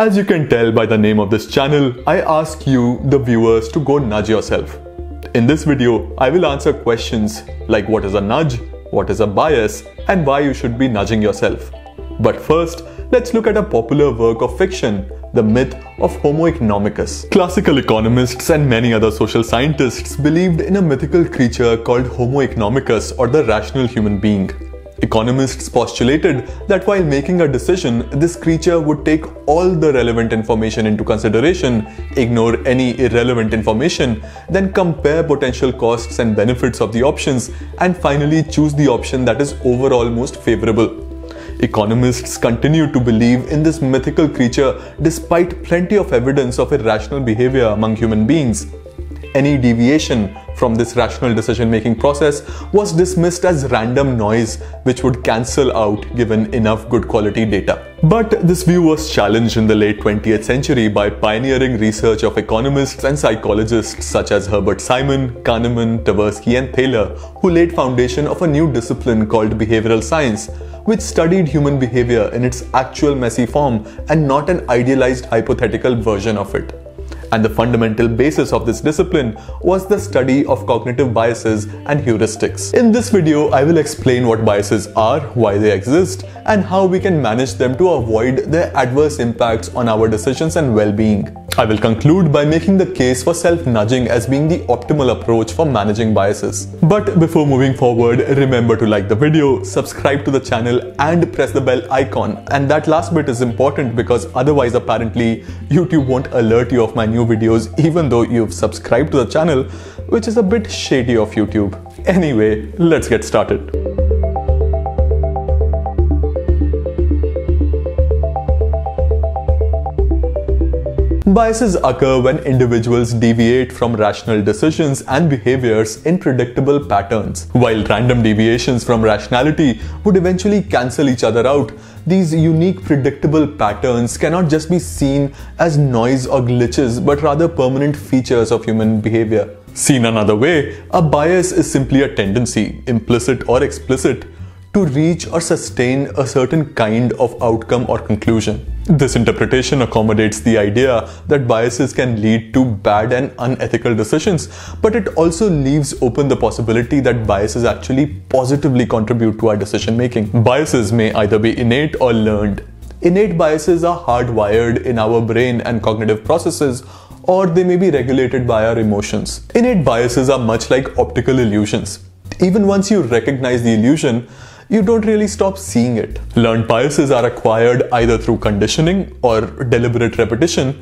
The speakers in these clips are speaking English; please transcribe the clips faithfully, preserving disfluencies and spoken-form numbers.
As you can tell by the name of this channel, I ask you, the viewers, to go nudge yourself. In this video, I will answer questions like what is a nudge, what is a bias, and why you should be nudging yourself. But first, let's look at a popular work of fiction, the myth of Homo Economicus. Classical economists and many other social scientists believed in a mythical creature called Homo Economicus, or the rational human being. Economists postulated that while making a decision, this creature would take all the relevant information into consideration, ignore any irrelevant information, then compare potential costs and benefits of the options, and finally choose the option that is overall most favorable. Economists continue to believe in this mythical creature despite plenty of evidence of irrational behavior among human beings. Any deviation from this rational decision-making process was dismissed as random noise, which would cancel out given enough good quality data. But this view was challenged in the late twentieth century by pioneering research of economists and psychologists such as Herbert Simon, Kahneman, Tversky and Thaler, who laid foundation of a new discipline called behavioral science, which studied human behavior in its actual messy form and not an idealized hypothetical version of it. And the fundamental basis of this discipline was the study of cognitive biases and heuristics. In this video, I will explain what biases are, why they exist, and how we can manage them to avoid their adverse impacts on our decisions and well-being. I will conclude by making the case for self-nudging as being the optimal approach for managing biases. But before moving forward, remember to like the video, subscribe to the channel, and press the bell icon. And that last bit is important because otherwise apparently YouTube won't alert you of my new videos even though you've subscribed to the channel, which is a bit shady of YouTube. Anyway, let's get started. Biases occur when individuals deviate from rational decisions and behaviors in predictable patterns. While random deviations from rationality would eventually cancel each other out, these unique predictable patterns cannot just be seen as noise or glitches, but rather permanent features of human behavior. Seen another way, a bias is simply a tendency, implicit or explicit, to reach or sustain a certain kind of outcome or conclusion. This interpretation accommodates the idea that biases can lead to bad and unethical decisions, but it also leaves open the possibility that biases actually positively contribute to our decision making. Biases may either be innate or learned. Innate biases are hardwired in our brain and cognitive processes, or they may be regulated by our emotions. Innate biases are much like optical illusions. Even once you recognize the illusion, you don't really stop seeing it. Learned biases are acquired either through conditioning or deliberate repetition,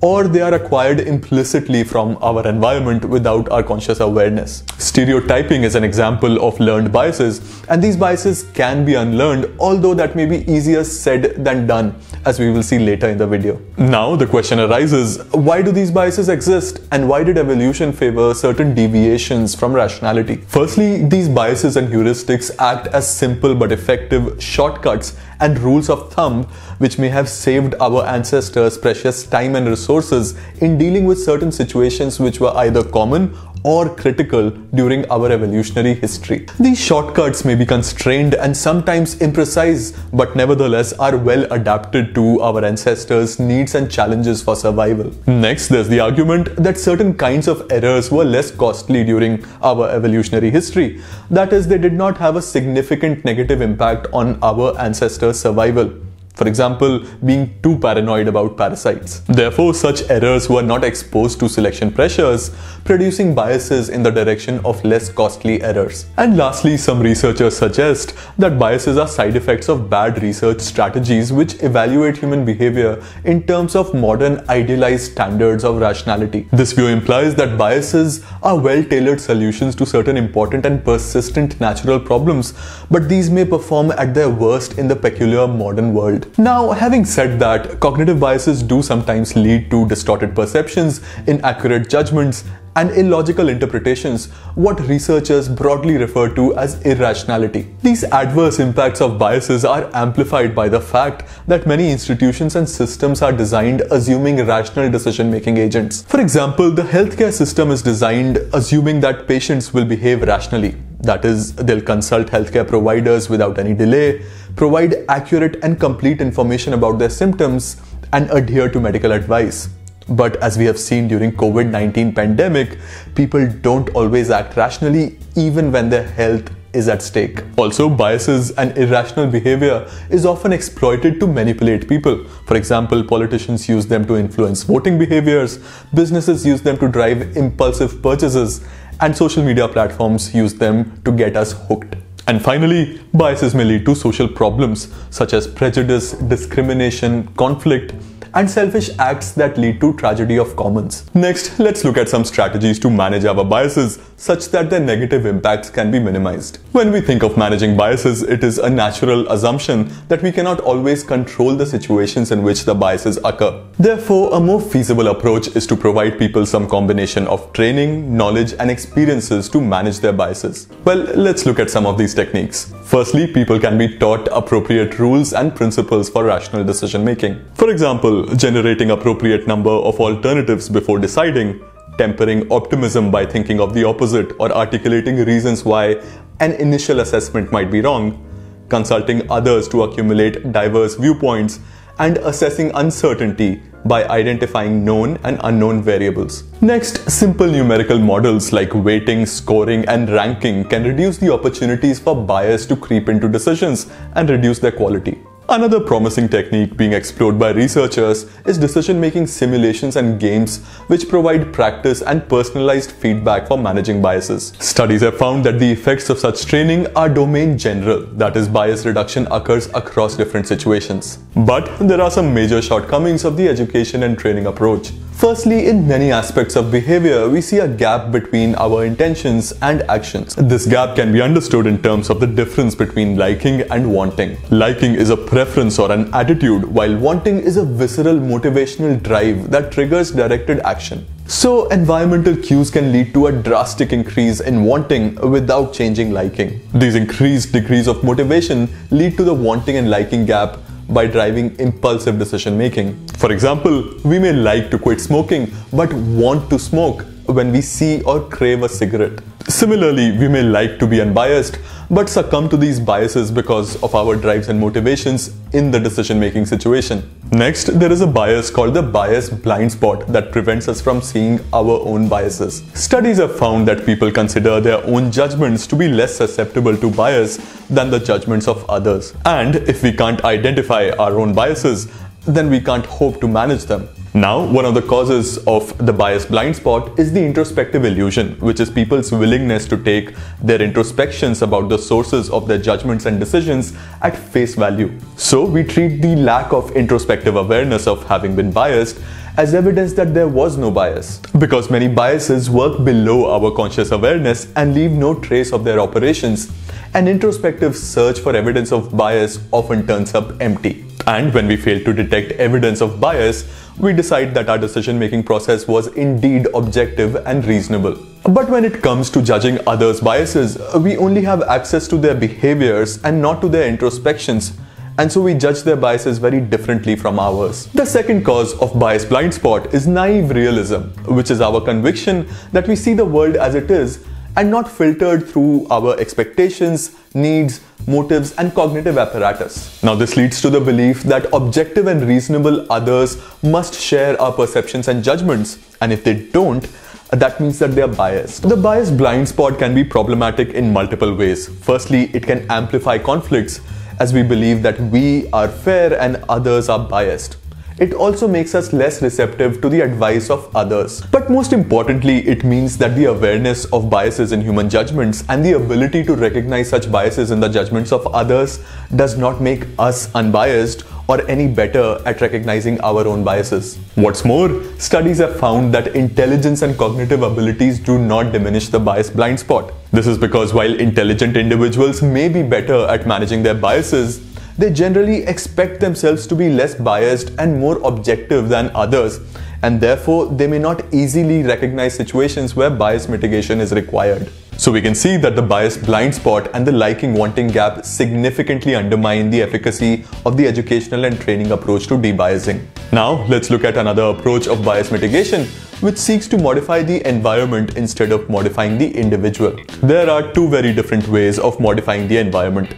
or they are acquired implicitly from our environment without our conscious awareness. Stereotyping is an example of learned biases, and these biases can be unlearned, although that may be easier said than done, as we will see later in the video. Now the question arises, why do these biases exist, and why did evolution favor certain deviations from rationality? Firstly, these biases and heuristics act as simple but effective shortcuts and rules of thumb, which may have saved our ancestors precious time and resources in dealing with certain situations which were either common or critical during our evolutionary history. These shortcuts may be constrained and sometimes imprecise, but nevertheless are well adapted to our ancestors' needs and challenges for survival. Next, there's the argument that certain kinds of errors were less costly during our evolutionary history. That is, they did not have a significant negative impact on our ancestors' survival. For example, being too paranoid about parasites. Therefore, such errors were not exposed to selection pressures, producing biases in the direction of less costly errors. And lastly, some researchers suggest that biases are side effects of bad research strategies which evaluate human behavior in terms of modern idealized standards of rationality. This view implies that biases are well-tailored solutions to certain important and persistent natural problems, but these may perform at their worst in the peculiar modern world. Now, having said that, cognitive biases do sometimes lead to distorted perceptions, inaccurate judgments, and illogical interpretations, what researchers broadly refer to as irrationality. These adverse impacts of biases are amplified by the fact that many institutions and systems are designed assuming rational decision-making agents. For example, the healthcare system is designed assuming that patients will behave rationally. That is, they'll consult healthcare providers without any delay, provide accurate and complete information about their symptoms, and adhere to medical advice. But as we have seen during COVID nineteen pandemic, people don't always act rationally even when their health is at stake. Also, biases and irrational behavior is often exploited to manipulate people. For example, politicians use them to influence voting behaviors, businesses use them to drive impulsive purchases, and social media platforms use them to get us hooked. And finally, biases may lead to social problems such as prejudice, discrimination, conflict, and selfish acts that lead to tragedy of commons. Next, let's look at some strategies to manage our biases such that their negative impacts can be minimized. When we think of managing biases, it is a natural assumption that we cannot always control the situations in which the biases occur. Therefore, a more feasible approach is to provide people some combination of training, knowledge, and experiences to manage their biases. Well, let's look at some of these techniques. Firstly, people can be taught appropriate rules and principles for rational decision making. For example, generating appropriate number of alternatives before deciding, tempering optimism by thinking of the opposite or articulating reasons why an initial assessment might be wrong, consulting others to accumulate diverse viewpoints, and assessing uncertainty by identifying known and unknown variables. Next, simple numerical models like weighting, scoring, and ranking can reduce the opportunities for bias to creep into decisions and reduce their quality. Another promising technique being explored by researchers is decision-making simulations and games which provide practice and personalized feedback for managing biases. Studies have found that the effects of such training are domain general, that is, bias reduction occurs across different situations. But there are some major shortcomings of the education and training approach. Firstly, in many aspects of behavior, we see a gap between our intentions and actions. This gap can be understood in terms of the difference between liking and wanting. Liking is a preference or an attitude, while wanting is a visceral motivational drive that triggers directed action. So, environmental cues can lead to a drastic increase in wanting without changing liking. These increased degrees of motivation lead to the wanting and liking gap by driving impulsive decision making. For example, we may like to quit smoking but want to smoke when we see or crave a cigarette. Similarly, we may like to be unbiased but succumb to these biases because of our drives and motivations in the decision making situation. Next, there is a bias called the bias blind spot that prevents us from seeing our own biases. Studies have found that people consider their own judgments to be less susceptible to bias than the judgments of others. And if we can't identify our own biases, then we can't hope to manage them. Now, one of the causes of the bias blind spot is the introspective illusion, which is people's willingness to take their introspections about the sources of their judgments and decisions at face value. So, we treat the lack of introspective awareness of having been biased as evidence that there was no bias, because many biases work below our conscious awareness and leave no trace of their operations. An introspective search for evidence of bias often turns up empty. And when we fail to detect evidence of bias, we decide that our decision-making process was indeed objective and reasonable. But when it comes to judging others' biases, we only have access to their behaviors and not to their introspections, and so we judge their biases very differently from ours. The second cause of bias blind spot is naive realism, which is our conviction that we see the world as it is and not filtered through our expectations, needs, motives, and cognitive apparatus. Now, this leads to the belief that objective and reasonable others must share our perceptions and judgments, and if they don't, that means that they are biased. The bias blind spot can be problematic in multiple ways. Firstly, it can amplify conflicts as we believe that we are fair and others are biased. It also makes us less receptive to the advice of others. But most importantly, it means that the awareness of biases in human judgments and the ability to recognize such biases in the judgments of others does not make us unbiased or any better at recognizing our own biases. What's more, studies have found that intelligence and cognitive abilities do not diminish the bias blind spot. This is because while intelligent individuals may be better at managing their biases, they generally expect themselves to be less biased and more objective than others, and therefore they may not easily recognize situations where bias mitigation is required. So we can see that the bias blind spot and the liking wanting gap significantly undermine the efficacy of the educational and training approach to debiasing. Now let's look at another approach of bias mitigation, which seeks to modify the environment instead of modifying the individual. There are two very different ways of modifying the environment.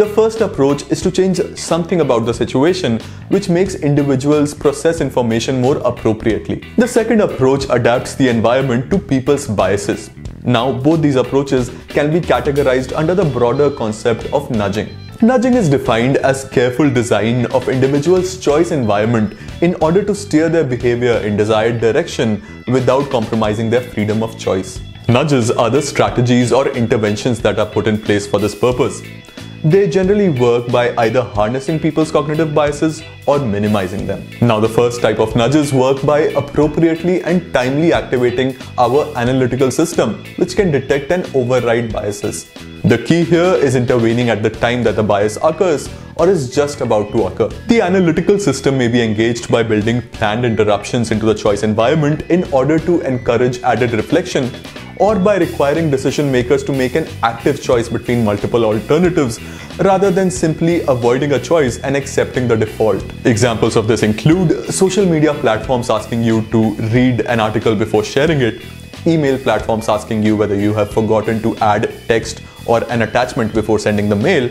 The first approach is to change something about the situation, which makes individuals process information more appropriately. The second approach adapts the environment to people's biases. Now, both these approaches can be categorized under the broader concept of nudging. Nudging is defined as careful design of individuals' choice environment in order to steer their behavior in desired direction without compromising their freedom of choice. Nudges are the strategies or interventions that are put in place for this purpose. They generally work by either harnessing people's cognitive biases or minimizing them. Now, the first type of nudges work by appropriately and timely activating our analytical system, which can detect and override biases. The key here is intervening at the time that the bias occurs or is just about to occur. The analytical system may be engaged by building planned interruptions into the choice environment in order to encourage added reflection, or by requiring decision makers to make an active choice between multiple alternatives rather than simply avoiding a choice and accepting the default. Examples of this include social media platforms asking you to read an article before sharing it, email platforms asking you whether you have forgotten to add text or an attachment before sending the mail,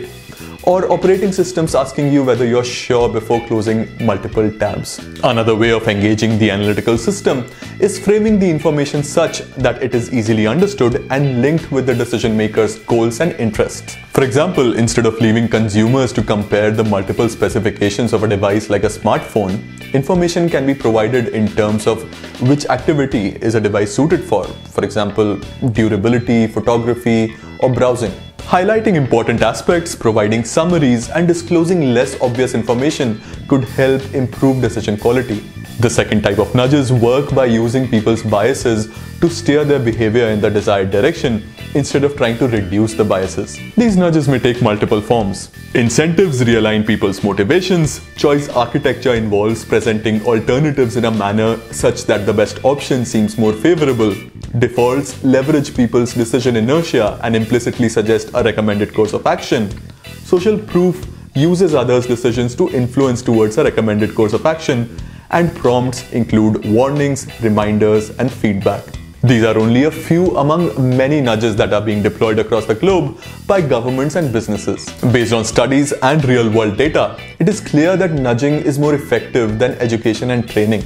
or operating systems asking you whether you're sure before closing multiple tabs. Another way of engaging the analytical system is framing the information such that it is easily understood and linked with the decision maker's goals and interests. For example, instead of leaving consumers to compare the multiple specifications of a device like a smartphone, information can be provided in terms of which activity is a device suited for, for example, durability, photography, or browsing. Highlighting important aspects, providing summaries, and disclosing less obvious information could help improve decision quality. The second type of nudges work by using people's biases to steer their behavior in the desired direction instead of trying to reduce the biases. These nudges may take multiple forms. Incentives realign people's motivations. Choice architecture involves presenting alternatives in a manner such that the best option seems more favorable. Defaults leverage people's decision inertia and implicitly suggest a recommended course of action. Social proof uses others' decisions to influence towards a recommended course of action, and prompts include warnings, reminders, and feedback. These are only a few among many nudges that are being deployed across the globe by governments and businesses. Based on studies and real-world data, it is clear that nudging is more effective than education and training.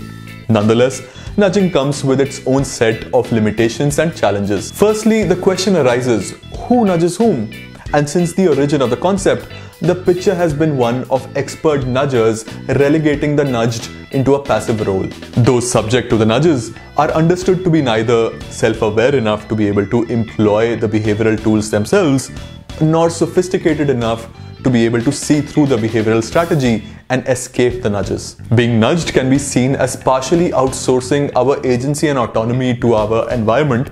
Nonetheless, nudging comes with its own set of limitations and challenges. Firstly, the question arises, who nudges whom? And since the origin of the concept, the picture has been one of expert nudgers relegating the nudged into a passive role. Those subject to the nudges are understood to be neither self-aware enough to be able to employ the behavioral tools themselves, nor sophisticated enough to be able to see through the behavioral strategy and escape the nudges. Being nudged can be seen as partially outsourcing our agency and autonomy to our environment,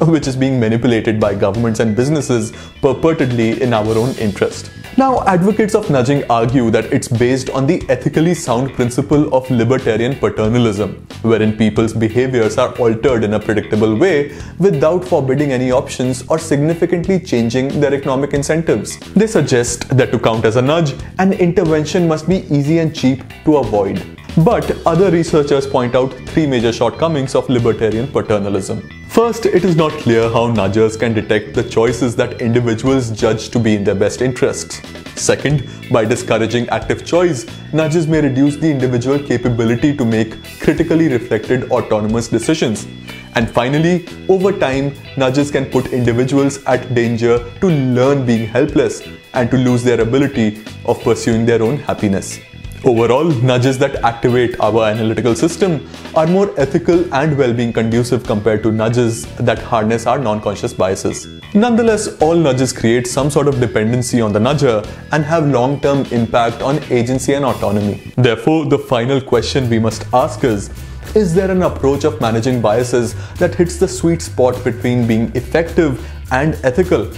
which is being manipulated by governments and businesses purportedly in our own interest. Now, advocates of nudging argue that it's based on the ethically sound principle of libertarian paternalism, wherein people's behaviors are altered in a predictable way without forbidding any options or significantly changing their economic incentives. They suggest that to count as a nudge, an intervention must be easy and cheap to avoid. But other researchers point out three major shortcomings of libertarian paternalism. First, it is not clear how nudgers can detect the choices that individuals judge to be in their best interests. Second, by discouraging active choice, nudges may reduce the individual capability to make critically reflected autonomous decisions. And finally, over time, nudges can put individuals at danger to learn being helpless and to lose their ability of pursuing their own happiness. Overall, nudges that activate our analytical system are more ethical and well-being conducive compared to nudges that harness our non-conscious biases. Nonetheless, all nudges create some sort of dependency on the nudger and have long-term impact on agency and autonomy. Therefore, the final question we must ask is, is there an approach of managing biases that hits the sweet spot between being effective and ethical?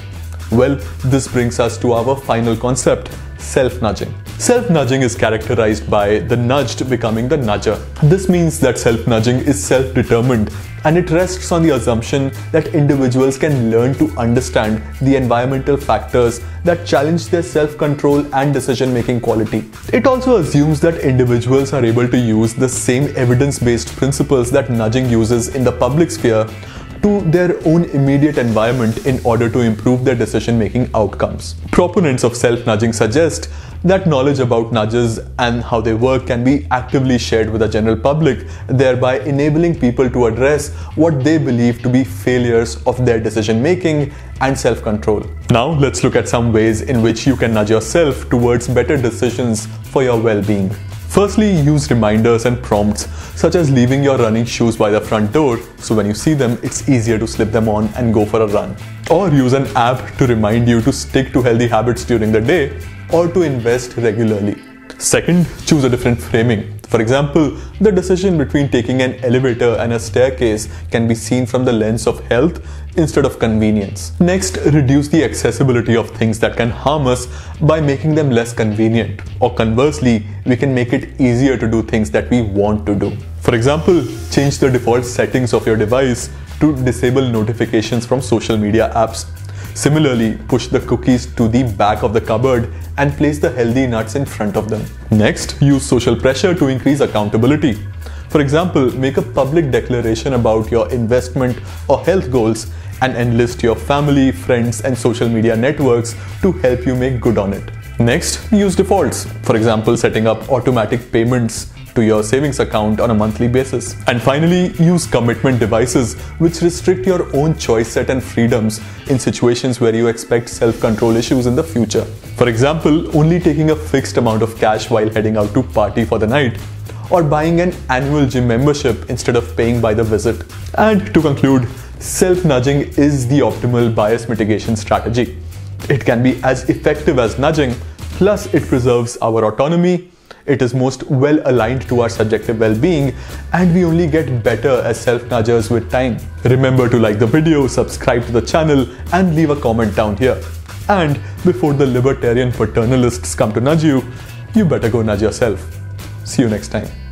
Well, this brings us to our final concept, self-nudging. Self-nudging is characterized by the nudged becoming the nudger. This means that self-nudging is self-determined, and it rests on the assumption that individuals can learn to understand the environmental factors that challenge their self-control and decision-making quality. It also assumes that individuals are able to use the same evidence-based principles that nudging uses in the public sphere to their own immediate environment in order to improve their decision-making outcomes. Proponents of self-nudging suggest that knowledge about nudges and how they work can be actively shared with the general public, thereby enabling people to address what they believe to be failures of their decision-making and self-control. Now let's look at some ways in which you can nudge yourself towards better decisions for your well-being. Firstly, use reminders and prompts, such as leaving your running shoes by the front door, so when you see them, it's easier to slip them on and go for a run. Or use an app to remind you to stick to healthy habits during the day or to invest regularly. Second, choose a different framing. For example, the decision between taking an elevator and a staircase can be seen from the lens of health instead of convenience. Next, reduce the accessibility of things that can harm us by making them less convenient. Or conversely, we can make it easier to do things that we want to do. For example, change the default settings of your device to disable notifications from social media apps. Similarly, push the cookies to the back of the cupboard and place the healthy nuts in front of them. Next, use social pressure to increase accountability. For example, make a public declaration about your investment or health goals and enlist your family, friends, and social media networks to help you make good on it. Next, use defaults. For example, setting up automatic payments to your savings account on a monthly basis. And finally, use commitment devices which restrict your own choice set and freedoms in situations where you expect self-control issues in the future. For example, only taking a fixed amount of cash while heading out to party for the night, or buying an annual gym membership instead of paying by the visit. And to conclude, self-nudging is the optimal bias mitigation strategy. It can be as effective as nudging, plus it preserves our autonomy. It is most well aligned to our subjective well-being, and we only get better as self-nudgers with time. Remember to like the video, subscribe to the channel, and leave a comment down here. And before the libertarian paternalists come to nudge you, you better go nudge yourself. See you next time.